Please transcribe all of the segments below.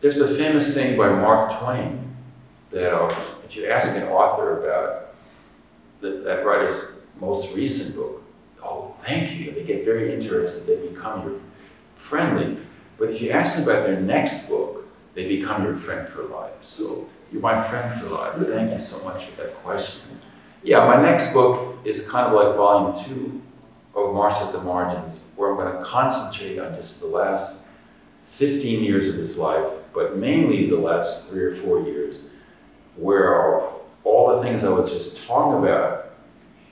There's a famous saying by Mark Twain that if you ask an author about that writer's most recent book, oh, thank you, they get very interested, they become your friendly. But if you ask them about their next book, they become your friend for life. So, you're my friend for life. Thank you so much for that question. Yeah, my next book is kind of like Volume 2 of Marx at the Margins, where I'm going to concentrate on just the last 15 years of his life, but mainly the last 3 or 4 years, where all the things I was just talking about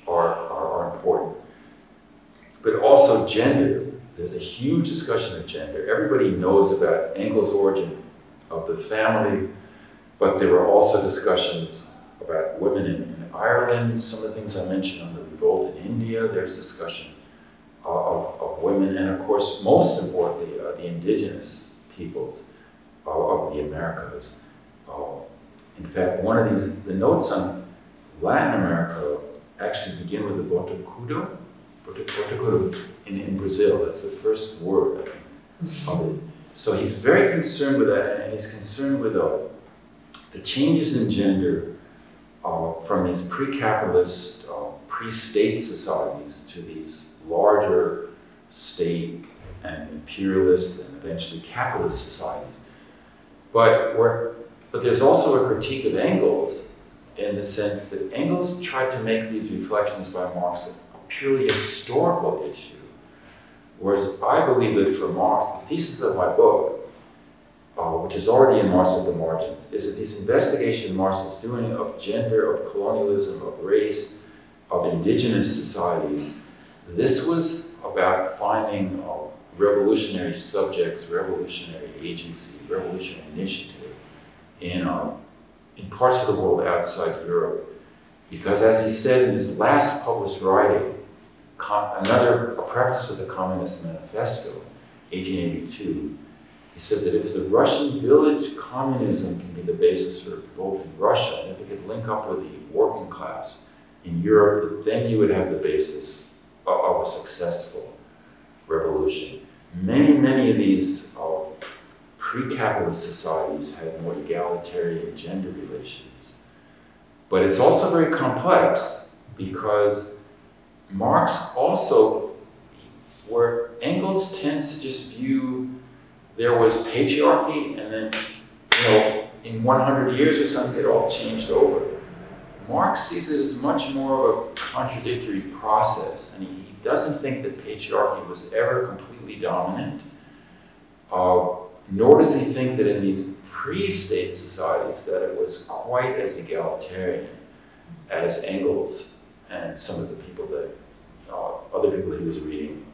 are important. But also gender. There's a huge discussion of gender. Everybody knows about Engels' origin of the family, but there were also discussions about women in Ireland, some of the things I mentioned on the revolt in India. There's discussion of women, and of course, most importantly, the indigenous peoples of the Americas. In fact, one of these, the notes on Latin America actually begin with the botucudo in Brazil. That's the first word, I think, of it. So he's very concerned with that, and he's concerned with the changes in gender from these pre-capitalist, pre-state societies to these larger state and imperialist and eventually capitalist societies. But there's also a critique of Engels in the sense that Engels tried to make these reflections by Marx a purely historical issue, whereas I believe that for Marx, the thesis of my book, which is already in Marx at the Margins, is that these investigations Marx is doing of gender, of colonialism, of race, of indigenous societies, this was about finding revolutionary subjects, revolutionary agency, revolutionary initiative in parts of the world outside Europe. Because as he said in his last published writing, a preface to the Communist Manifesto, 1882, he says that if the Russian village communism can be the basis for revolt in Russia, and if it could link up with the working class in Europe, then you would have the basis of a successful revolution. Many, many of these pre-capitalist societies had more egalitarian gender relations. But it's also very complex because Marx also, where Engels tends to just view there was patriarchy, and then, you know, in 100 years or something, it all changed over. Marx sees it as much more of a contradictory process, and he doesn't think that patriarchy was ever completely dominant, nor does he think that in these pre-state societies that it was quite as egalitarian as Engels and some of the people that, other people he was reading